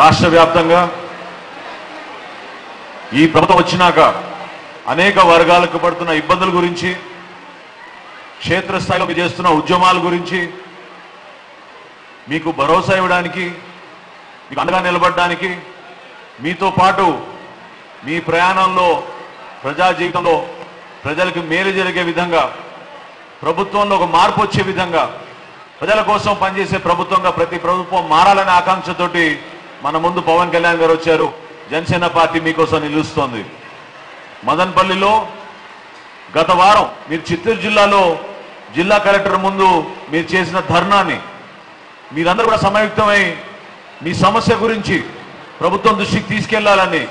రాష్ట్ర వ్యాప్తంగా ఈ ప్రభుత్వం వచ్చినాక అనేక వర్గాలకు పడుతున్న ఇబ్బందుల గురించి క్షేత్ర స్థాయిలో చేస్తున్న ఉద్యమాల గురించి మీకు భరోసా ఇవ్వడానికి మీకు అండగా నిలబడడానికి మీతో పాటు మీ ప్రయాణంలో ప్రజా జీవితంలో ప్రజలకు మేలు జరిగే విధంగా ప్రభుత్వంలో ఒక మార్పు వచ్చే విధంగా ప్రజల కోసం పనిచేసే ప్రభుత్వంగా ప్రతి ప్రభుత్వం మారాలనే ఆకాంక్షతోటి మన ముందు పవన్ కళ్యాణ్ గారు వచ్చారు. జనసేన పార్టీ మీకోసం నిలుస్తోంది. మదనపల్లిలో గత వారం మీరు చిత్తూరు జిల్లాలో జిల్లా కలెక్టర్ ముందు మీరు చేసిన ధర్నాని మీరందరూ కూడా సమాయుక్తమై మీ సమస్య గురించి ప్రభుత్వం దృష్టికి తీసుకెళ్లాలని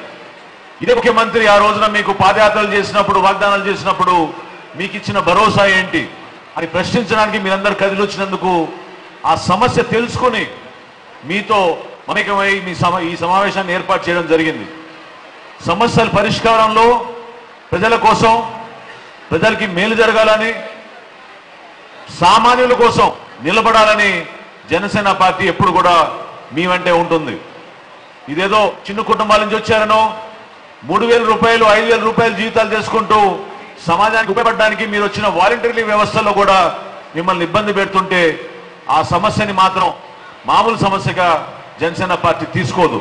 ఇదే ముఖ్యమంత్రి ఆ రోజున మీకు పాదయాత్రలు చేసినప్పుడు వాగ్దానాలు చేసినప్పుడు మీకు ఇచ్చిన భరోసా ఏంటి అని ప్రశ్నించడానికి మీరందరూ కదిలొచ్చినందుకు ఆ సమస్య తెలుసుకుని మీతో మమేకమై ఈ సమావేశాన్ని ఏర్పాటు చేయడం జరిగింది. సమస్యల పరిష్కారంలో ప్రజల కోసం ప్రజలకి మేలు జరగాలని సామాన్యుల కోసం నిలబడాలని జనసేన పార్టీ ఎప్పుడు కూడా మీ వెంటే ఉంటుంది. ఇదేదో చిన్న కుటుంబాల నుంచి వచ్చారనో 3,000 రూపాయలు 5,000 రూపాయలు జీతాలు చేసుకుంటూ సమాజానికి ఉపయోగపడడానికి మీరు వచ్చిన వాలంటరీ వ్యవస్థలో కూడా మిమ్మల్ని ఇబ్బంది పెడుతుంటే ఆ సమస్యని మాత్రం మామూలు సమస్యగా జనసేన పార్టీ తీసుకోదు.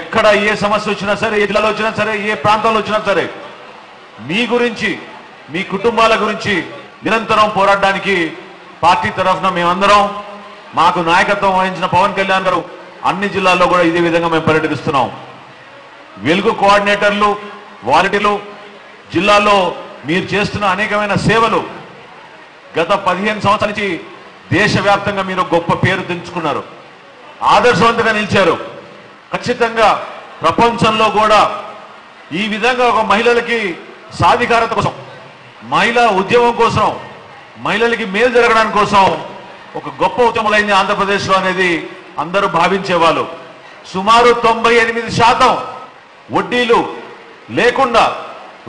ఎక్కడ ఏ సమస్య వచ్చినా సరే, ఏ జిల్లాలో వచ్చినా సరే, ఏ ప్రాంతంలో వచ్చినా సరే మీ గురించి మీ కుటుంబాల గురించి నిరంతరం పోరాడడానికి పార్టీ తరఫున మేమందరం మాకు నాయకత్వం వహించిన పవన్ కళ్యాణ్ గారు అన్ని జిల్లాల్లో కూడా ఇదే విధంగా మేము పర్యటిస్తున్నాం. వెలుగు కోఆర్డినేటర్లు వాలంటీర్లు జిల్లాలో మీరు చేస్తున్న అనేకమైన సేవలు గత 15 సంవత్సరాల నుంచి దేశవ్యాప్తంగా మీరు గొప్ప పేరు తెచ్చుకున్నారు, ఆదర్శవంతంగా నిలిచారు. ఖచ్చితంగా ప్రపంచంలో కూడా ఈ విధంగా ఒక మహిళలకి సాధికారత కోసం, మహిళా ఉద్యమం కోసం, మహిళలకి మేలు జరగడానికి కోసం ఒక గొప్ప ఉద్యమమైంది ఆంధ్రప్రదేశ్లో అనేది అందరూ భావించేవాళ్ళు. సుమారు 98% వడ్డీలు లేకుండా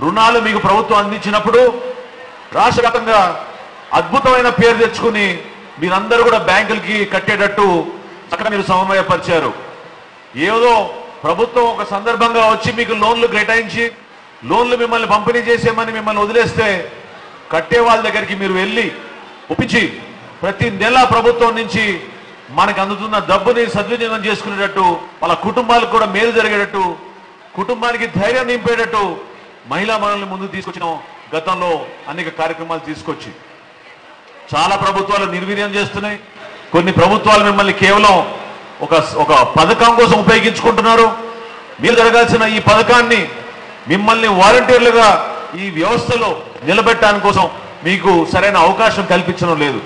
రుణాలు మీకు ప్రభుత్వం అందించినప్పుడు రాష్ట్ర వ్యాప్తంగా అద్భుతమైన పేరు తెచ్చుకుని మీరందరూ కూడా బ్యాంకులకి కట్టేటట్టు చక్కగా మీరు సమన్వయపరిచారు. ఏదో ప్రభుత్వం ఒక సందర్భంగా వచ్చి మీకు లోన్లు కేటాయించి లోన్లు మిమ్మల్ని పంపిణీ చేసేమని మిమ్మల్ని వదిలేస్తే కట్టే వాళ్ళ దగ్గరికి మీరు వెళ్ళి ఒప్పించి ప్రతి నెల ప్రభుత్వం నుంచి మనకు అందుతున్న డబ్బుని సద్వినియోగం చేసుకునేటట్టు, వాళ్ళ కుటుంబాలకు కూడా మేలు జరిగేటట్టు, కుటుంబానికి ధైర్యం నింపేటట్టు మహిళా మనల్ని ముందు తీసుకొచ్చిన గతంలో అనేక కార్యక్రమాలు తీసుకొచ్చి చాలా ప్రభుత్వాలు నిర్వీర్యం చేస్తున్నాయి. కొన్ని ప్రభుత్వాలు మిమ్మల్ని కేవలం ఒక పథకం కోసం ఉపయోగించుకుంటున్నారు. మీరు జరగాల్సిన ఈ పథకాన్ని మిమ్మల్ని వాలంటీర్లుగా ఈ వ్యవస్థలో నిలబెట్టడానికి కోసం మీకు సరైన అవకాశం కల్పించడం లేదు.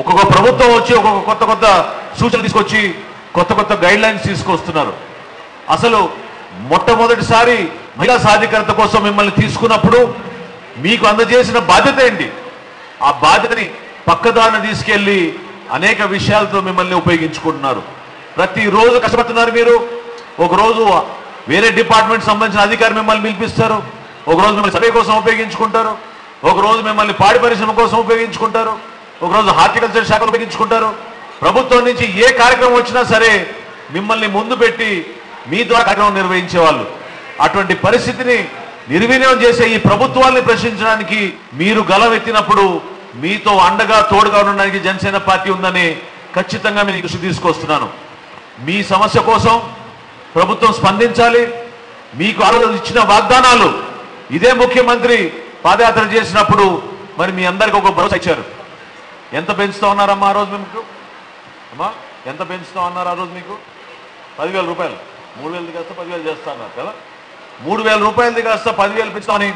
ఒక్కొక్క ప్రభుత్వం వచ్చి ఒక్కొక్క కొత్త కొత్త సూచనలు తీసుకొచ్చి కొత్త కొత్త గైడ్ లైన్స్ తీసుకొస్తున్నారు. అసలు మొట్టమొదటిసారి మహిళా సాధికారత కోసం మిమ్మల్ని తీసుకున్నప్పుడు మీకు అందజేసిన బాధ్యత ఏంటి? ఆ బాధ్యతని పక్కదారిన తీసుకెళ్లి అనేక విషయాలతో మిమ్మల్ని ఉపయోగించుకుంటున్నారు. ప్రతిరోజు కష్టపడుతున్నారు మీరు. ఒకరోజు వేరే డిపార్ట్మెంట్ సంబంధించిన అధికారి మిమ్మల్ని పిలిపిస్తారు, ఒకరోజు మిమ్మల్ని సర్వే కోసం ఉపయోగించుకుంటారు, ఒకరోజు మిమ్మల్ని పాడి పరిశ్రమ కోసం ఉపయోగించుకుంటారు, ఒకరోజు హార్టికల్చర్ శాఖ ఉపయోగించుకుంటారు. ప్రభుత్వం నుంచి ఏ కార్యక్రమం వచ్చినా సరే మిమ్మల్ని ముందు పెట్టి మీ ద్వారా కార్యక్రమం నిర్వహించేవాళ్ళు. అటువంటి పరిస్థితిని నిర్వీర్యం చేసే ఈ ప్రభుత్వాన్ని ప్రశ్నించడానికి మీరు గలవెత్తినప్పుడు మీతో అండగా తోడుగా ఉండడానికి జనసేన పార్టీ ఉందని ఖచ్చితంగా మీ దృష్టి తీసుకొస్తున్నాను. మీ సమస్య కోసం ప్రభుత్వం స్పందించాలి. మీకు ఆరోజు ఇచ్చిన వాగ్దానాలు ఇదే ముఖ్యమంత్రి పాదయాత్ర చేసినప్పుడు మరి మీ అందరికి ఒక భరోసా ఇచ్చారు. ఎంత పెంచుతా ఉన్నారమ్మా ఆ రోజు మీకు? అమ్మా ఎంత పెంచుతా ఉన్నారు ఆ రోజు మీకు? 10,000 రూపాయలు 3,000 కాస్త 10,000 చేస్తా అన్నారు కదా. 3,000 రూపాయలది కాస్త 10,000 పెంచుతామని,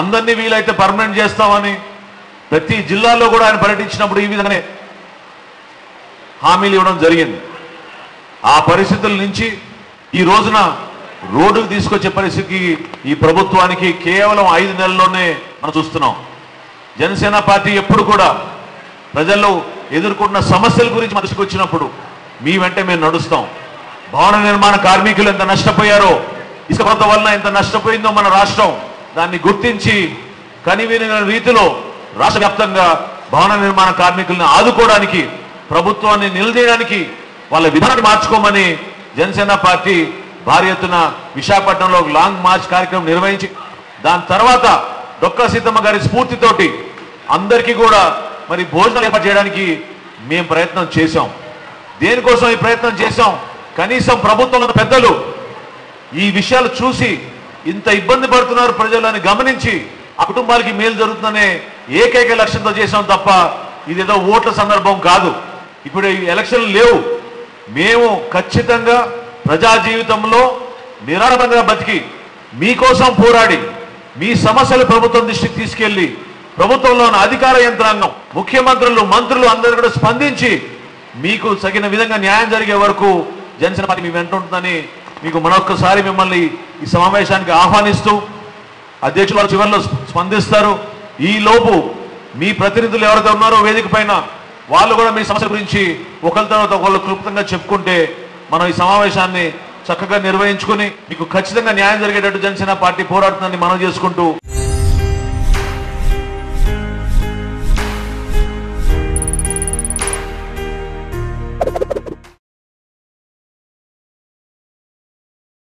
అందరినీ వీలైతే పర్మనెంట్ చేస్తామని ప్రతి జిల్లాలో కూడా ఆయన పర్యటించినప్పుడు ఈ విధంగానే హామీలు ఇవ్వడం జరిగింది. ఆ పరిస్థితుల నుంచి ఈ రోజున రోడ్డుకు తీసుకొచ్చే పరిస్థితికి ఈ ప్రభుత్వానికి కేవలం 5 నెలల్లోనే మనం చూస్తున్నాం. జనసేన పార్టీ ఎప్పుడు కూడా ప్రజల్లో ఎదుర్కొన్న సమస్యల గురించి మనసుకు వచ్చినప్పుడు మీ వెంటే మేము నడుస్తాం. భవన నిర్మాణ కార్మికులు ఎంత నష్టపోయారో, ఇసుక కొరత వలన ఎంత నష్టపోయిందో మన రాష్ట్రం, దాన్ని గుర్తించి కనివిని రీతిలో రాష్ట్ర వ్యాప్తంగా భవన నిర్మాణ కార్మికులను ఆదుకోవడానికి, ప్రభుత్వాన్ని నిలదీయడానికి, వాళ్ళ విధానాన్ని మార్చుకోమని जनसेना पार्टी भारी एन विशाखपट्नम लांग मार्च कार्यक्रम निर्वहिंची दानि तर्वात डॉक्टर सीतम्मा गारी स्फूर्ति तोटी अंदरिकी कूडा मरी भोजनालु एर्पाटु चेयडानिकी मेमु प्रयत्नं चेसां। देनिकोसं ई प्रयत्नं चेसां? कनीसं प्रभुत्वंलो पेद्दलु ई विषयालु चूसी इंत इब्बंदि पडुतुन्नारु प्रजलनि गमनिंची आ कुटुंबानिकी मेलु जरुगुतुंदने एकैक लक्ष्यंतो चेसां तप्प इदेदो ओट्ल संदर्भं कादु। इप्पुडु एलक्षन्लु लेवु मेमु खच्चितंगा प्रजा जीवितंलो निरर्थకంగా బతికి మీకోసం పోరాడి మీ సమస్యలు ప్రభుత్వం దృష్టికి తీసుకెళ్లి ప్రభుత్వంలోని అధికార యంత్రాంగం ముఖ్యమంత్రులు మంత్రులు అందరూ కూడా స్పందించి మీకు సగిన విధంగా న్యాయం జరిగే వరకు జనసేన పార్టీ మీ వెంట ఉంటుందని మీకు మరొకసారి మిమ్మల్ని ఈ సమావేశానికి ఆహ్వానిస్తూ అధ్యక్షుల చివర్లో స్పందిస్తారు। ఈ లోపు మీ ప్రతినిధులు ఎవరైతే ఉన్నారో వేదికపైన వాళ్ళు కూడా మీ సమస్యల గురించి ఒకళ్ళ తర్వాత ఒకళ్ళు క్లుప్తంగా చెప్పుకుంటే మనం ఈ సమావేశాన్ని చక్కగా నిర్వహించుకొని మీకు ఖచ్చితంగా న్యాయం జరిగేటట్టు జనసేన పార్టీ పోరాడుతుందని మనం చేసుకుంటూ